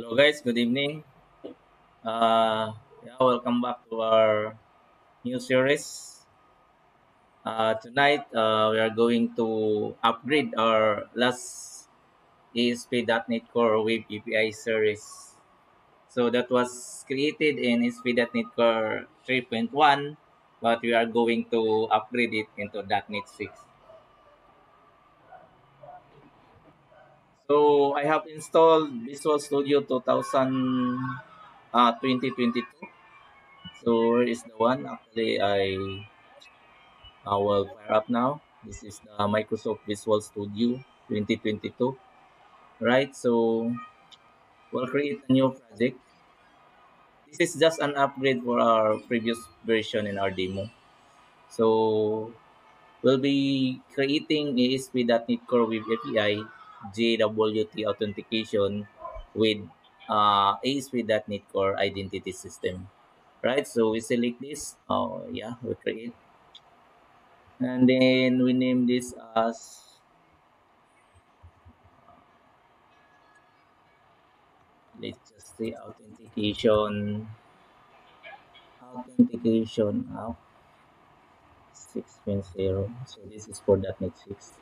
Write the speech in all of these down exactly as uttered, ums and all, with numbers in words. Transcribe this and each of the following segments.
Hello guys, good evening. Uh, yeah, welcome back to our new series. Uh, tonight, uh, we are going to upgrade our last A S P dot NET Core Web A P I series. So that was created in A S P dot NET Core three point one, but we are going to upgrade it into dot NET six. So I have installed Visual Studio twenty twenty-two. So here is the one. Actually, I, I will fire up now. This is the Microsoft Visual Studio twenty twenty-two. Right. So we'll create a new project. This is just an upgrade for our previous version in our demo. So we'll be creating A S P dot NET Core Web A P I. J W T authentication with uh, A S P dot NET Core Identity System, right? So we select this. Oh yeah, we create, and then we name this as let's just say authentication authentication app six point zero. So this is for dot NET six.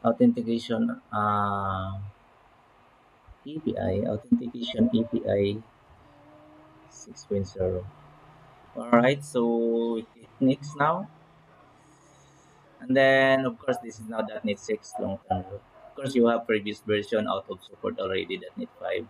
Authentication uh, A P I, authentication A P I six point zero. Alright, so we click next now. And then, of course, this is now dot NET six long term. Of course, you have previous version out of support already, dot NET five.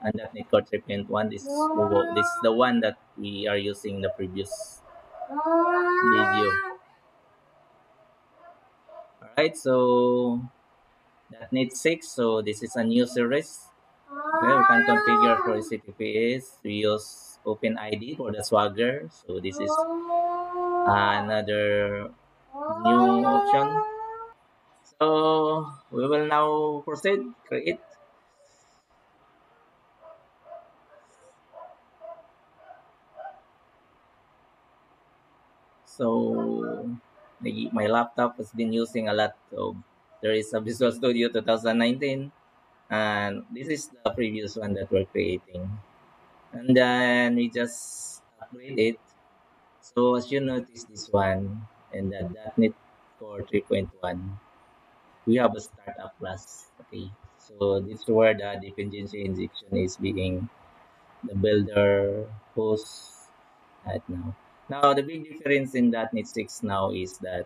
And dot NET Core three point one, this, this is the one that we are using in the previous video. Right, so dot NET six, so this is a new series where we can configure for H T T P S. We use OpenID for the Swagger, so this is another new option. So we will now proceed, create. So my laptop has been using a lot, so there is a Visual Studio twenty nineteen, and this is the previous one that we're creating, and then we just upgrade it. So as you notice, this one in the dot NET Core three point one, we have a startup class. Okay, so this is where the dependency injection is being the builder host right now. Now, the big difference in dot NET six now is that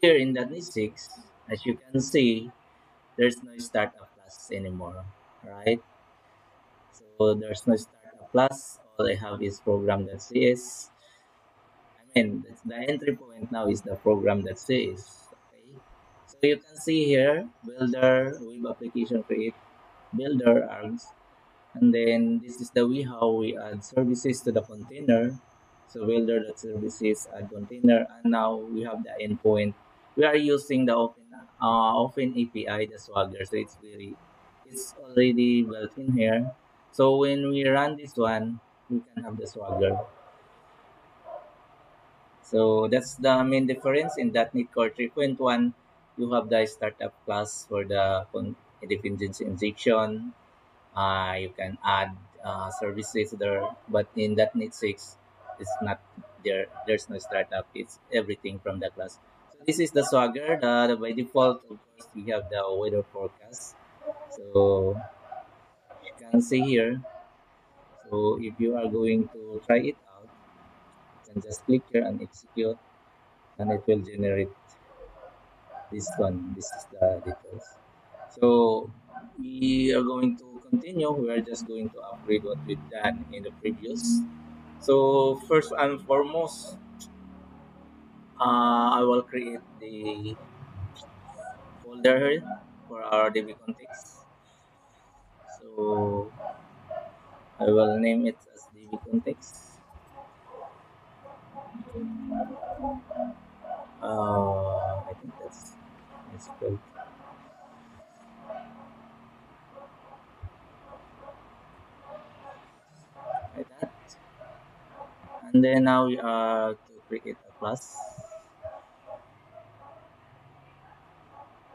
here in dot NET six, as you can see, there's no startup class anymore, right? So there's no startup class. All I have is program dot C S. I mean, the entry point now is the program dot C S. Okay? So you can see here, builder, web application create, builder args. And then this is the way how we add services to the container. So builder dot services add container, and now we have the endpoint. We are using the open uh, open A P I, the Swagger, so it's very it's already built in here. So when we run this one, we can have the Swagger. So that's the main difference in dot NET Core three point one. You have the startup class for the dependency injection. Uh, you can add uh, services there, but in dot NET six. It's not there. There's no startup. It's everything from the class. So this is the Swagger. The, the by default, of course, we have the weather forecast. So you can see here. So if you are going to try it out, you can just click here and execute, and it will generate this one. This is the details. So we are going to continue. We are just going to upgrade what we've done in the previous. So first and foremost, uh, I will create the folder here for our D B Context. So I will name it as D B Context. Uh, I think that's that's good. Like that. And then now we are to create a class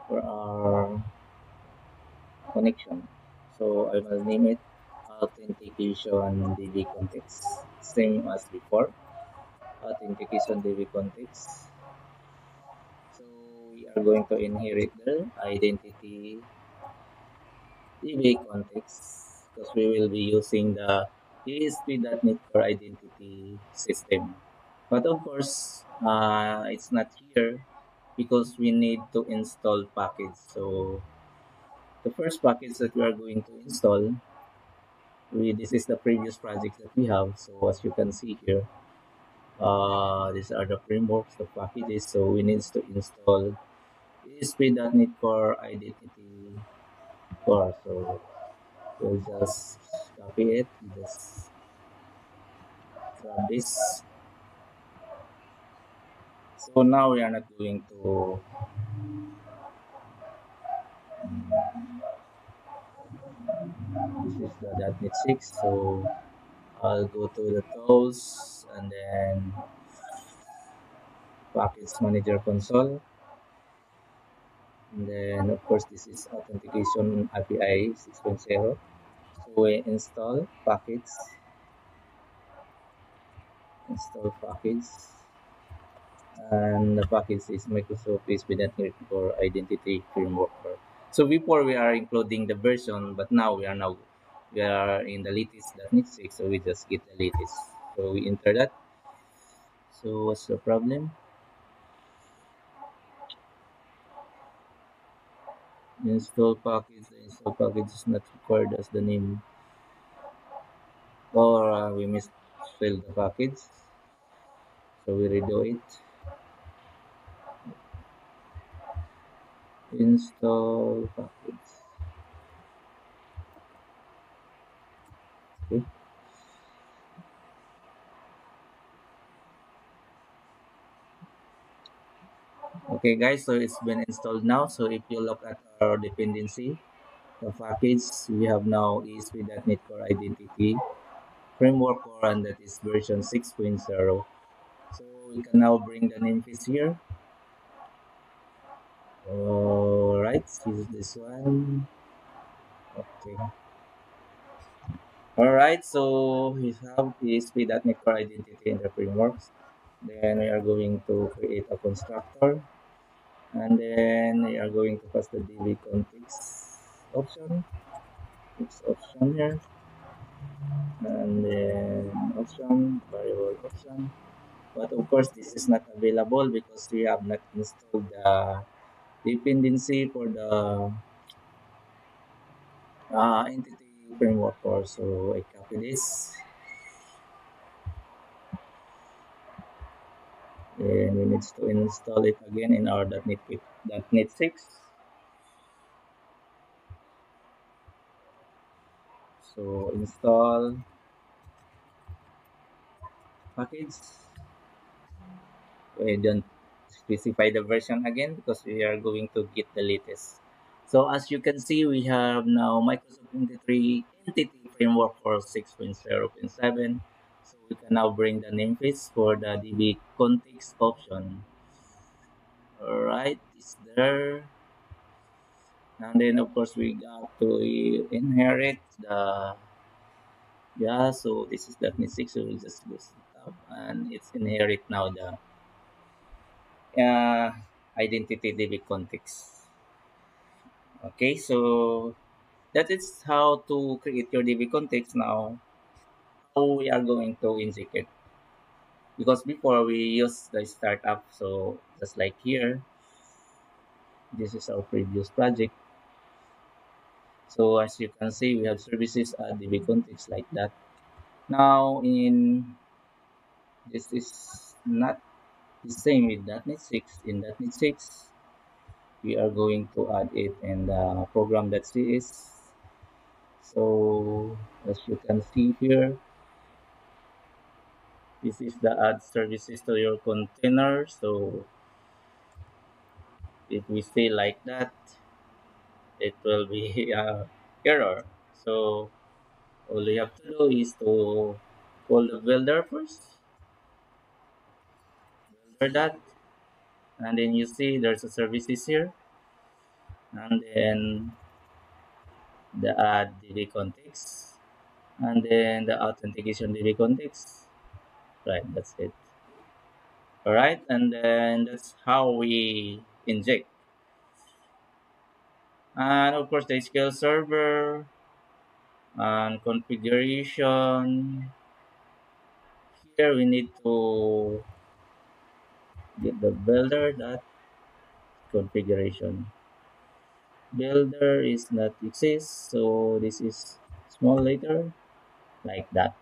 for our connection. So I will name it Authentication D B Context, same as before. Authentication D B Context. So we are going to inherit the Identity D B Context because we will be using the A S P dot NET Core Identity System. But of course, uh, it's not here because we need to install package. So the first package that we are going to install, we, this is the previous project that we have. So as you can see here, uh, these are the frameworks, the packages. So we need to install A S P dot NET Core Identity Core. So we'll just copy it, just grab this. So now we are not going to this is the dot NET six, so I'll go to the tools and then package manager console, and then of course this is authentication A P I six point zero. So we install package, install package, and the package is Microsoft A S P dot NET Core Identity Framework. So before we are including the version, but now we are now we are in the latest dot NET six, so we just get the latest. So we enter that. So what's the problem? Install package. The install package is not required as the name, or uh, we misspelled the package. So we redo it. Install package. Okay. Okay, guys. So it's been installed now. So if you look at our dependency, the package we have now is with dot NET Core Identity Framework Core, and that is version six point zero. So we can now bring the name piece here. Alright, use this one. Okay. Alright, so we have A S P dot NET Core Identity and the frameworks. Then we are going to create a constructor. And then we are going to pass the D B context option. It's option here. And then option, variable option. But of course, this is not available because we have not installed the dependency for the uh, entity framework core. So I copy this, and we need to install it again in our dot NET six. So install package. We don't specify the version again because we are going to get the latest. So as you can see, we have now Microsoft Entity Framework for six point zero point seven. So we can now bring the namespace for the D B context option. Alright, it's there. And then of course we got to inherit the yeah, so this is dot NET six, so we'll just go up and it's inherit now the Uh, Identity D B Context. Okay, so that is how to create your D B Context. Now, how we are going to inject it, because before we use the startup. So just like here, this is our previous project. So as you can see, we have services at D B Context like that. Now in this is not the same with dot NET six. In dot NET six, we are going to add it in the program dot C S. So as you can see here, this is the add services to your container. So if we say like that, it will be an error. So all you have to do is to call the builder first. That, and then you see there's a services here, and then the add D B context, and then the authentication D B context. Right, that's it. All right, and then that's how we inject. And of course, the S Q L Server and configuration. Here we need to get the builder dot configuration. Builder is not exist, so this is small letter, like that.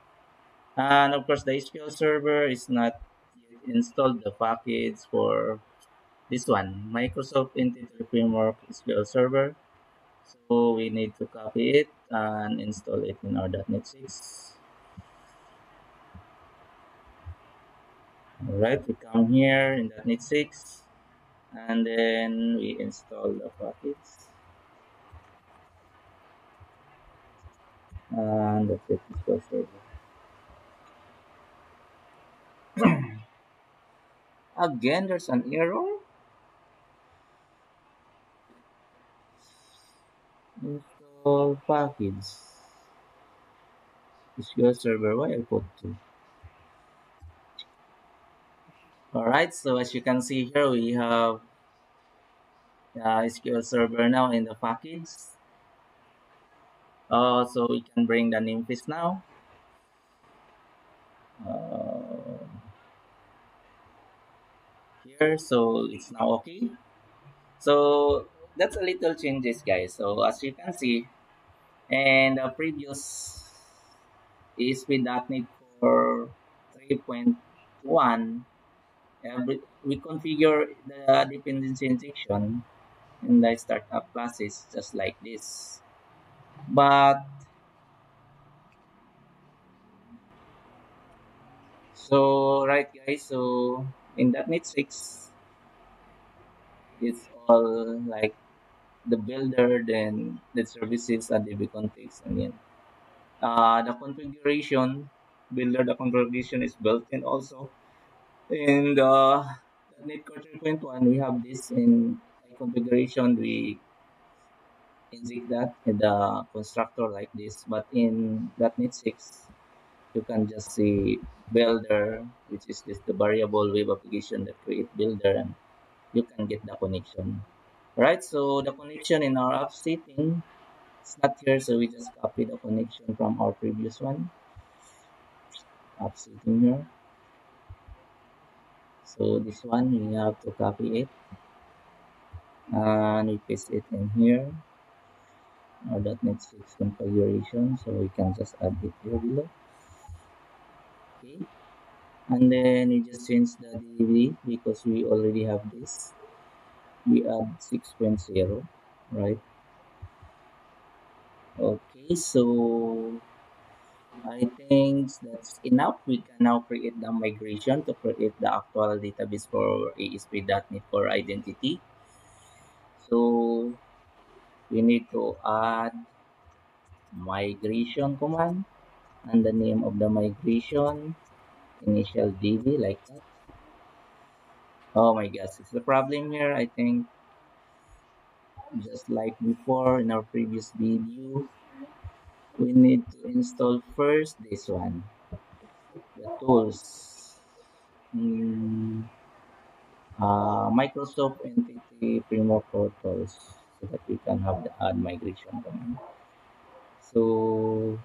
And of course, the S Q L Server is not yet installed the package for this one, Microsoft Entity Framework S Q L Server. So we need to copy it and install it in our dot net six. Alright, we come here in dot net six and then we install the package. And that's it, S Q L Server. Again, there's an error. Install package S Q L Server. Why I put two? Alright, so as you can see here, we have uh, S Q L Server now in the package. Uh, so we can bring the name field now. Uh, here, so it's now okay. So that's a little changes, guys. So as you can see, in the previous A S P dot net Core three point one, every, we configure the dependency injection in the startup classes just like this. But so right, guys, so in dot net six it's all like the builder, then the services and D B context, and then uh the configuration builder, the configuration is built in also in the .NET Core three point one. We have this in configuration, we inject that in the constructor like this, but in dot net six you can just see builder, which is this the variable web application that create builder, and you can get the connection. Right, so the connection in our app setting it's not here, so we just copy the connection from our previous one app setting here. So this one we have to copy it and we paste it in here, our dot net six configuration, so we can just add it here below. Okay, and then we just change the D B because we already have this, we add six point zero. Right, okay, so I think that's enough. We can now create the migration to create the actual database for A S P dot net Core Identity. So we need to add migration command, and the name of the migration initial D B, like that. Oh my gosh, it's the problem here. I think just like before in our previous video, we need to install first this one, the tools, mm, uh, Microsoft Entity Framework Core tools, so that we can have the add migration command. So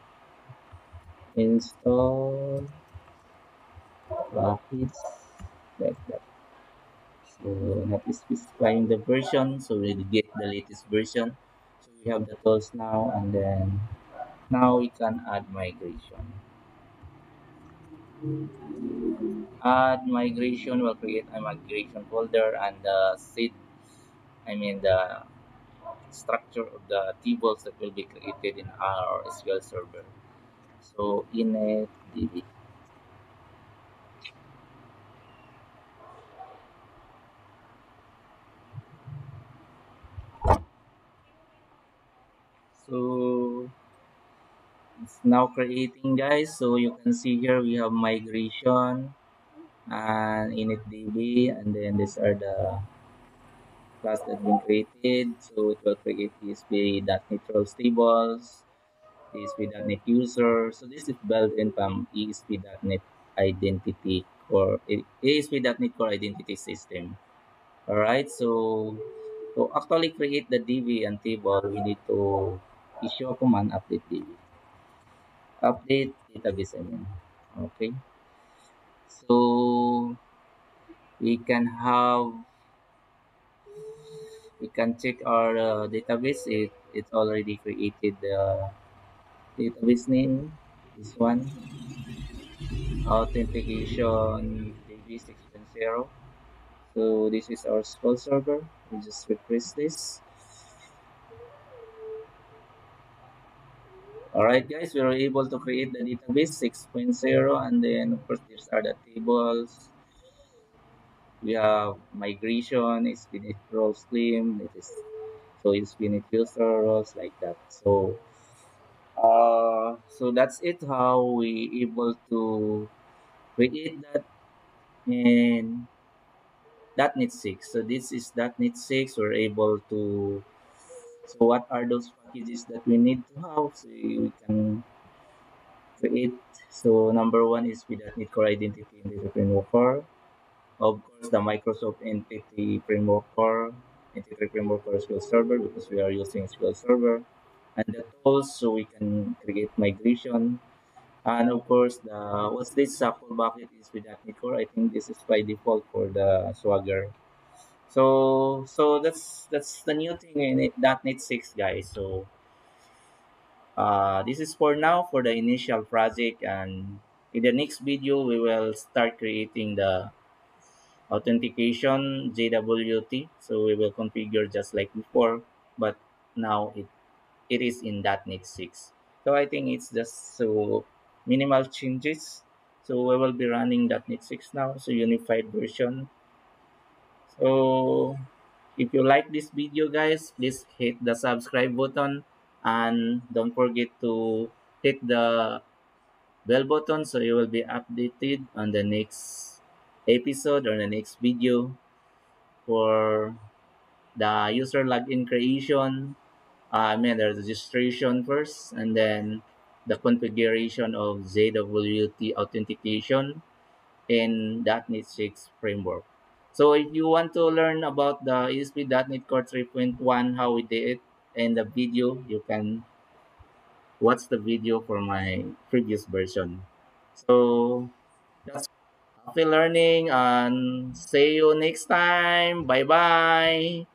install package like that. So not specifying the version, so we get the latest version. So we have the tools now, and then now we can add migration. Add migration will create a migration folder and the seed, I mean the structure of the tables that will be created in our S Q L Server. So init D B. So it's now creating, guys. So you can see here we have migration and init D B, and then these are the class that's been created. So it will create A S P dot NET roles tables, A S P dot NET user. So this is built in from A S P dot NET Identity Core, A S P dot NET Core Identity System. Alright, so to actually create the D B and table, we need to issue a command, update D B. Update database, I mean. Okay. So we can have, we can check our uh, database. It, it's already created the uh, database name. This one, Authentication D B six point zero. So this is our S Q L Server. We just refresh this. Alright guys, we were able to create the database six point zero, and then of course these are the tables. We have migration, A S P dot NET roles claim, it is so A S P dot NET user roles, like that. So uh so that's it, how we able to create that in dot NET six. So this is dot NET six. We're able to, so what are those packages that we need to have? So we can create, so number one is A S P dot NET Core Identity and Entity Framework Core. Of course, the Microsoft Entity Framework Core, Entity Framework Core S Q L Server, because we are using S Q L Server. And the tools, so we can create migration. And of course, the what's this S Q L bucket is A S P dot NET Core. I think this is by default for the Swagger. So so that's that's the new thing in it, dot NET six, guys. So uh, this is for now for the initial project, and in the next video we will start creating the authentication J W T. So we will configure just like before, but now it it is in dot NET six. So I think it's just so minimal changes. So we will be running dot NET six now, so unified version. So if you like this video, guys, please hit the subscribe button, and don't forget to hit the bell button, so you will be updated on the next episode or the next video for the user login creation, I mean the registration first, and then the configuration of J W T authentication in dot NET six framework. So if you want to learn about the A S P dot NET Core three point one, how we did it in the video, you can watch the video for my previous version. So that's happy learning, and see you next time. Bye bye.